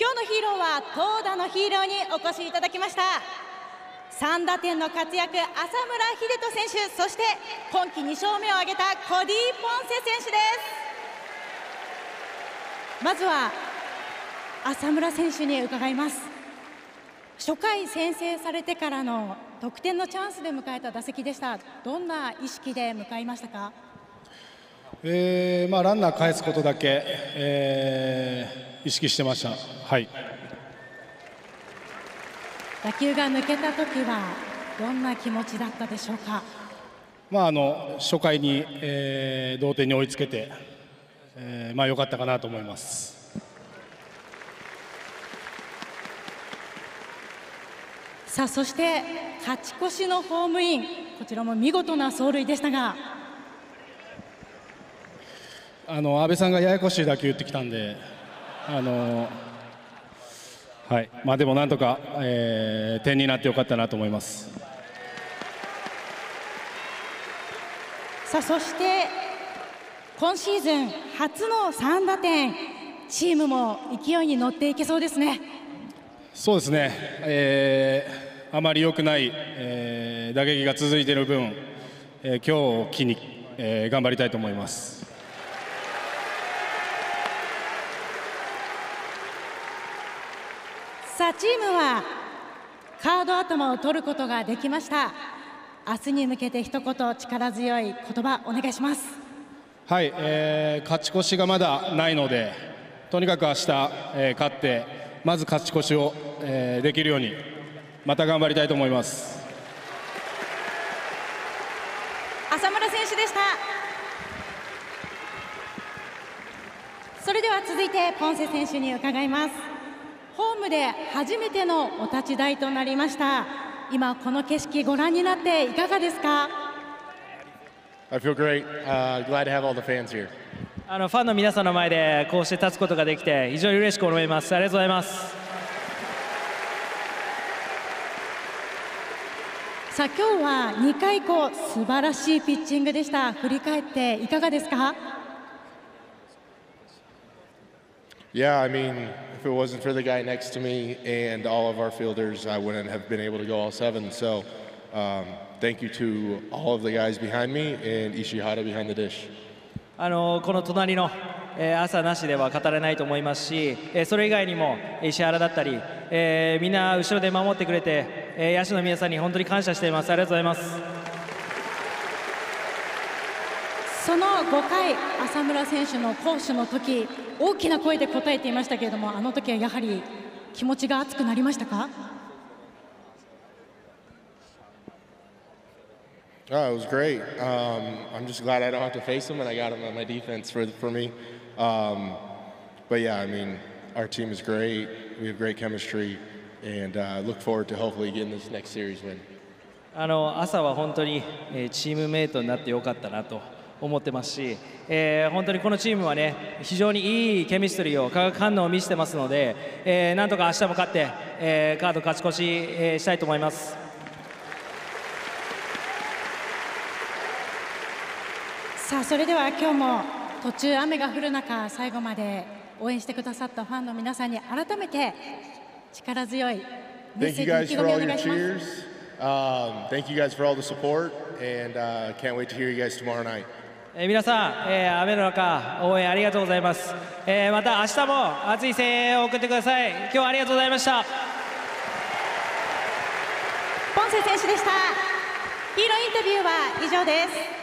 今日のヒーローは投打のヒーローにお越しいただきました。3打点の活躍、浅村栄斗選手、そして今季2勝目を挙げたコディ・ポンセ選手です。まずは浅村選手に伺います。初回先制されてからの得点のチャンスで迎えた打席でした。どんな意識で向かいましたか？ランナー返すことだけ、意識してました。はい。打球が抜けたときはどんな気持ちだったでしょうか？初回に、同点に追いつけて、良かったかなと思います。さあ、そして勝ち越しのホームイン、こちらも見事な走塁でしたが。安倍さんがややこしい打球打ってきたんで、でもなんとか、点になってよかったなと思います。さあ、そして今シーズン初の3打点、チームも勢いに乗っていけそうですね。そうですね、あまり良くない、打撃が続いている分、今日を機に、頑張りたいと思います。さあ、チームはカード頭を取ることができました。明日に向けて一言力強い言葉お願いします。はい、勝ち越しがまだないので、とにかく明日、勝ってまず勝ち越しを、できるようにまた頑張りたいと思います。浅村選手でした。それでは続いてポンセ選手に伺います。ホームで初めてのお立ち台となりました。今この景色ご覧になっていかがですか？ファンの皆さんの前でこうして立つことができて非常に嬉しく思います。ありがとうございます。さあ、今日は2回以降素晴らしいピッチングでした。振り返っていかがですか？Yeah, if it wasn't for the guy next to me and all of our fielders, I wouldn't have been able to go all seven. So, thank you to all of the guys behind me and Ishihara behind the dish. この隣の朝なしでは語れないと思いますし、それ以外にも石原だったり、みんな後ろで守ってくれて、野手の皆さんに本当に感謝しています。ありがとうございます。その5回、浅村選手の攻守の時、大きな声で答えていましたけれども、あの時はやはり気持ちが熱くなりましたか？It was great. I'm just glad I don't have to face him, and I got him on my defense for me. But yeah, our team is great. We have great chemistry, and look forward to hopefully getting this next series win. 朝は本当にチームメイトになってよかったなと思ってますし、本当にこのチームはね、非常にいいケミストリーを、化学反応を見せてますので、なんとか明日も勝って、カード勝ち越し、したいと思います。さあ、それでは今日も途中雨が降る中、最後まで応援してくださったファンの皆さんに改めて力強いメッセージ、意気込みをお願いします。Thank you guys for all the support, and can't wait to hear you guys tomorrow night. 皆さん、雨の中応援ありがとうございます。また明日も熱い声援を送ってください。今日はありがとうございました。ポンセ選手でした。ヒーローインタビューは以上です。